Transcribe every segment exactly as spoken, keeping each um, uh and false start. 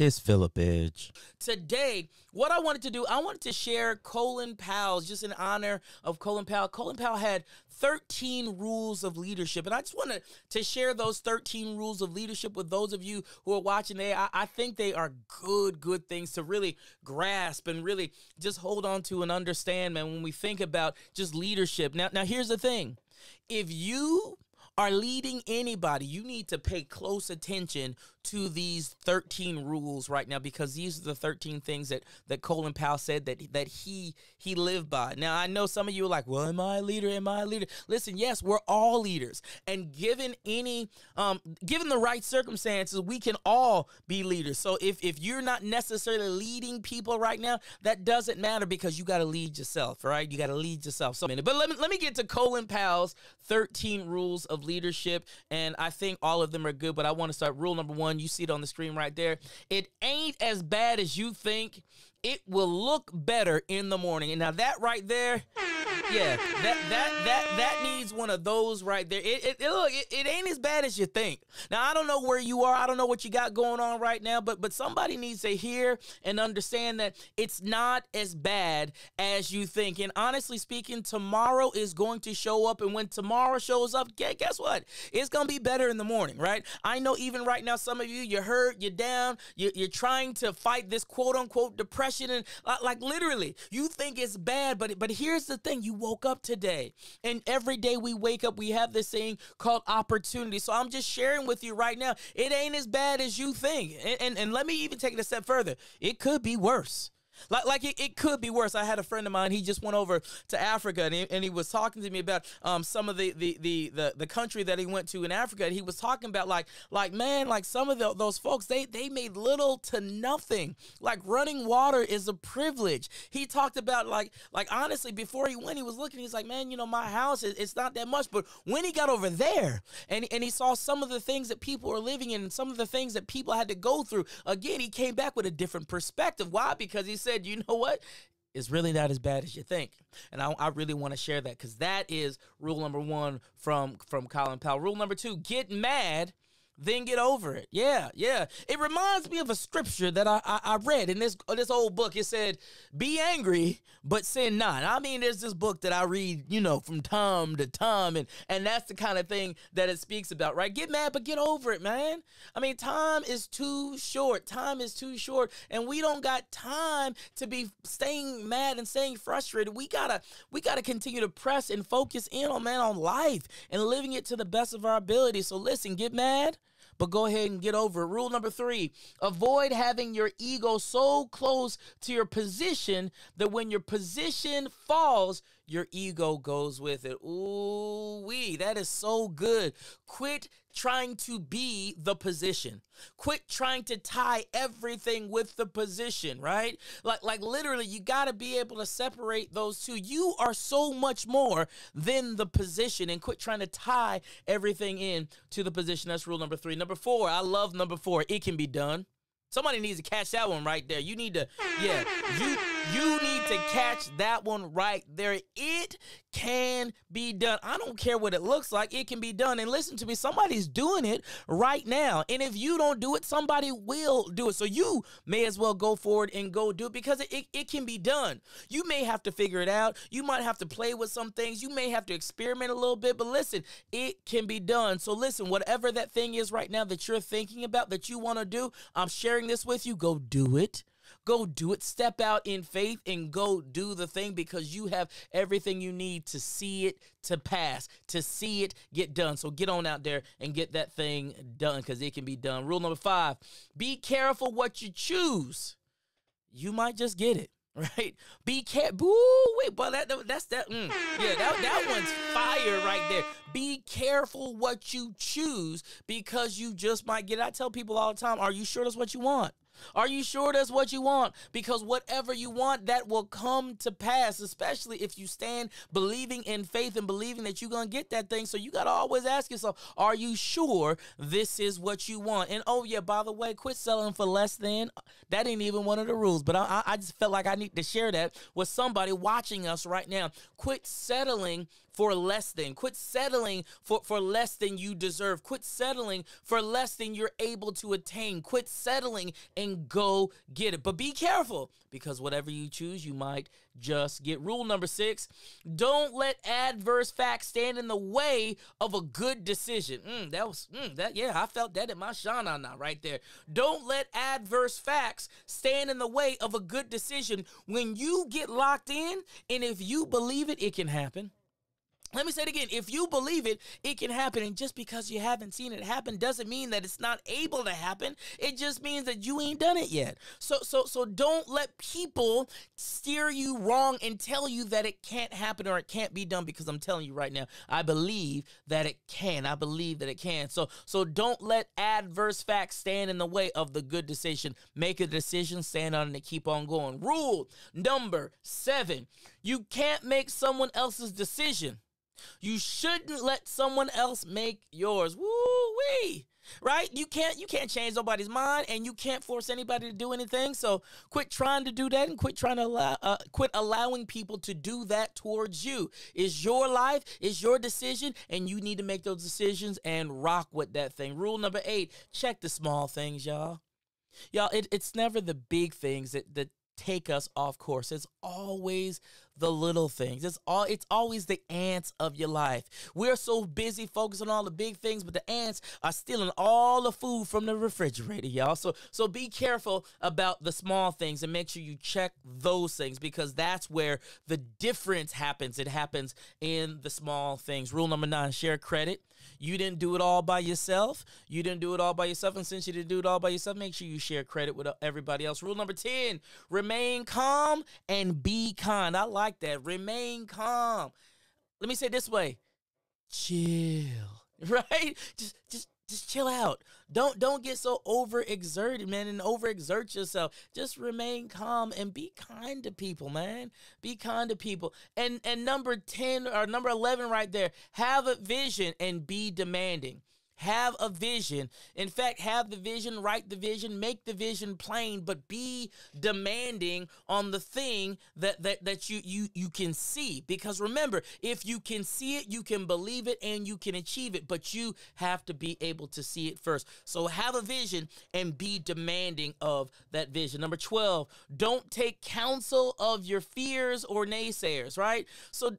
It's Phillip Edge. Today, what I wanted to do, I wanted to share Colin Powell's, just in honor of Colin Powell. Colin Powell had thirteen rules of leadership, and I just wanted to share those thirteen rules of leadership with those of you who are watching today. I, I think they are good, good things to really grasp and really just hold on to and understand, man, when we think about just leadership. Now, now here's the thing. If you are leading anybody, you need to pay close attention to these thirteen rules right now, because these are the thirteen things that that Colin Powell said that that he he lived by. Now, I know some of you are like, well, am I a leader? Am I a leader? Listen, yes, we're all leaders. And given any, um, given the right circumstances, we can all be leaders. So if, if you're not necessarily leading people right now, that doesn't matter, because you got to lead yourself, right? You got to lead yourself. So, but let me, let me get to Colin Powell's thirteen rules of leadership, and I think all of them are good, but I want to start rule number one. You see it on the screen right there. It ain't as bad as you think. It will look better in the morning. And now that right there, yeah, that that that that needs one of those right there. It, it, it look, it, it ain't as bad as you think. Now, I don't know where you are. I don't know what you got going on right now, but but somebody needs to hear and understand that it's not as bad as you think. And honestly speaking, tomorrow is going to show up, and when tomorrow shows up, guess what? It's gonna be better in the morning, right? I know even right now, some of you, you're hurt, you're down, you're, you're trying to fight this quote-unquote depression. And like, literally, you think it's bad, but but here's the thing. You woke up today, and every day we wake up, we have this thing called opportunity. So I'm just sharing with you right now, it ain't as bad as you think. And and, and let me even take it a step further. It could be worse. Like, like it, it could be worse. I had a friend of mine. He just went over to Africa, and he, and he was talking to me about um, some of the the, the the the country that he went to in Africa. And he was talking about like like man, like some of the, those folks, they they made little to nothing. Like, running water is a privilege. He talked about like like honestly, before he went, he was looking. He's like, man, you know, my house is, it's not that much. But when he got over there, and and he saw some of the things that people were living in, and some of the things that people had to go through. Again, he came back with a different perspective. Why? Because he said, you know what? It's really not as bad as you think. And I, I really want to share that, because that is rule number one from, from Colin Powell. Rule number two, get mad, then get over it. Yeah, yeah. It reminds me of a scripture that I, I, I read in this this old book. It said, be angry, but sin not. I mean, there's this book that I read, you know, from time to time, and, and that's the kind of thing that it speaks about, right? Get mad, but get over it, man. I mean, time is too short. Time is too short, and we don't got time to be staying mad and staying frustrated. We gotta, we gotta continue to press and focus in on, man, on life and living it to the best of our ability. So listen, get mad, but go ahead and get over it. Rule number three, avoid having your ego so close to your position that when your position falls, your ego goes with it. Ooh-wee, that is so good. Quit trying to be the position. Quit trying to tie everything with the position, right? Like, like literally, you got to be able to separate those two. You are so much more than the position, and quit trying to tie everything in to the position. That's rule number three. Number four, I love number four. It can be done. Somebody needs to catch that one right there. You need to, yeah, you you need to catch that one right there. It can be done. I don't care what it looks like. It can be done. And listen to me, somebody's doing it right now. And if you don't do it, somebody will do it. So you may as well go forward and go do it, because it, it, it can be done. You may have to figure it out. You might have to play with some things. You may have to experiment a little bit. But listen, it can be done. So listen, whatever that thing is right now that you're thinking about, that you want to do, I'm sharing this with you, go do it. Go do it. Step out in faith and go do the thing, because you have everything you need to see it to pass, to see it get done. So get on out there and get that thing done, because it can be done. Rule number five, be careful what you choose. You might just get it. Right? Be careful. Ooh, wait, but that, that, that's that. Mm. Yeah, that, that one's fire right there. Be careful what you choose, because you just might get it. I tell people all the time, are you sure that's what you want? Are you sure that's what you want? Because whatever you want, that will come to pass, especially if you stand believing in faith and believing that you're going to get that thing. So you got to always ask yourself, are you sure this is what you want? And oh, yeah, by the way, quit selling for less than. That ain't even one of the rules, but I, I just felt like I need to share that with somebody watching us right now. Quit settling for less than. Quit settling for, for less than you deserve. Quit settling for less than you're able to attain. Quit settling and go get it. But be careful, because whatever you choose, you might just get. Rule number six, don't let adverse facts stand in the way of a good decision. Mm, that was, mm, that yeah, I felt that in my shana now right there. Don't let adverse facts stand in the way of a good decision. When you get locked in, and if you believe it, it can happen. Let me say it again. If you believe it, it can happen. And just because you haven't seen it happen doesn't mean that it's not able to happen. It just means that you ain't done it yet. So, so, so don't let people steer you wrong and tell you that it can't happen or it can't be done, because I'm telling you right now, I believe that it can. I believe that it can. So, so don't let adverse facts stand in the way of the good decision. Make a decision, stand on it, and keep on going. Rule number seven, you can't make someone else's decision. You shouldn't let someone else make yours. Woo-wee. Right? You can't you can't change nobody's mind, and you can't force anybody to do anything. So quit trying to do that, and quit trying to allow, uh, quit allowing people to do that towards you. It's your life, it's your decision, and you need to make those decisions and rock with that thing. Rule number eight, check the small things, y'all. Y'all, it, it's never the big things that that take us off course. It's always the little things. It's all it's always the ants of your life. We're so busy focusing on all the big things, but the ants are stealing all the food from the refrigerator, y'all. So so be careful about the small things, and make sure you check those things, because that's where the difference happens. It happens in the small things. Rule number nine, share credit. You didn't do it all by yourself. You didn't do it all by yourself. And since you didn't do it all by yourself, make sure you share credit with everybody else. Rule number ten, remain calm and be kind. I like that. Remain calm. Let me say it this way. Chill. Right? Just just just chill out. Don't don't get so overexerted, man, and overexert yourself. Just remain calm and be kind to people, man. Be kind to people. And and number ten or number eleven right there, have a vision and be demanding. Have a vision. In fact, have the vision, write the vision, make the vision plain, but be demanding on the thing that that, that you, you, you can see. Because remember, if you can see it, you can believe it, and you can achieve it, but you have to be able to see it first. So have a vision and be demanding of that vision. Number twelve, don't take counsel of your fears or naysayers, right? So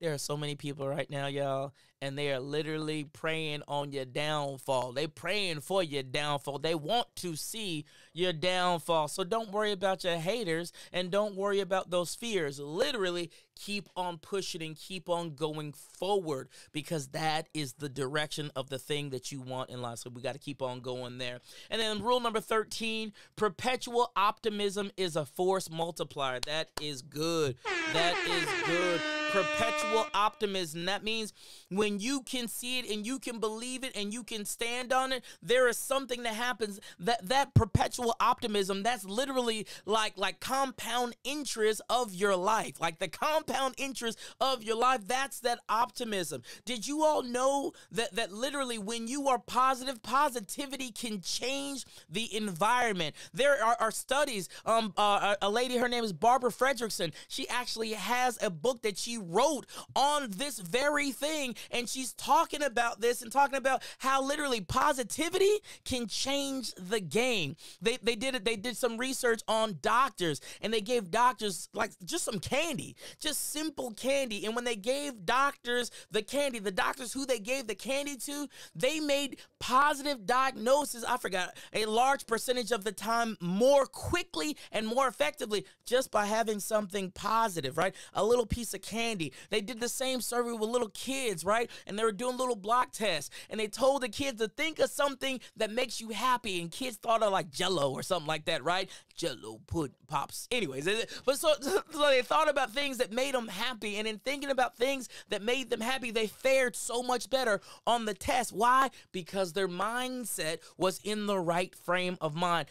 there are so many people right now, y'all, and they are literally praying on your downfall. They praying for your downfall. They want to see your downfall. So don't worry about your haters, and don't worry about those fears. Literally, keep on pushing and keep on going forward, because that is the direction of the thing that you want in life. So we got to keep on going there. And then rule number thirteen, perpetual optimism is a force multiplier. That is good. That is good. Perpetual optimism. That means when you can see it and you can believe it and you can stand on it, there is something that happens. That that perpetual optimism, that's literally like like compound interest of your life. Like the compound interest of your life, that's that optimism. Did you all know that that literally when you are positive, positivity can change the environment? There are, are studies. Um, uh, a lady, her name is Barbara Fredrickson. She actually has a book that she wrote on this very thing, and she's talking about this and talking about how literally positivity can change the game. They they did it. They did some research on doctors, and they gave doctors like just some candy, just simple candy. And when they gave doctors the candy, the doctors who they gave the candy to, they made positive diagnoses. I forgot a large percentage of the time more quickly and more effectively just by having something positive, right? A little piece of candy. Candy. They did the same survey with little kids, right? And they were doing little block tests, and they told the kids to think of something that makes you happy, and kids thought of like Jell-O or something like that, right? Jell-O, pudding, pops. Anyways, but so, so they thought about things that made them happy, and in thinking about things that made them happy, they fared so much better on the test. Why? Because their mindset was in the right frame of mind.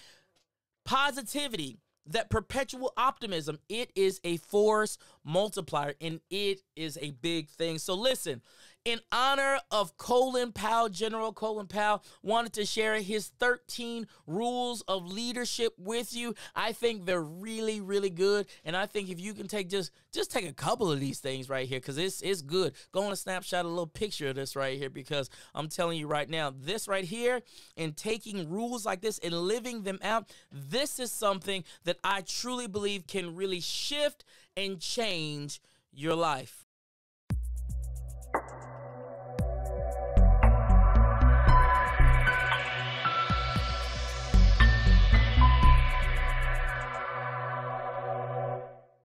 Positivity. That perpetual optimism, it is a force multiplier, and it is a big thing. So listen, in honor of Colin Powell, General Colin Powell, wanted to share his thirteen rules of leadership with you. I think they're really, really good. And I think if you can take just, just take a couple of these things right here, because it's, it's good. Go on a snapshot, a little picture of this right here, because I'm telling you right now, this right here, and taking rules like this and living them out, this is something that I truly believe can really shift and change your life.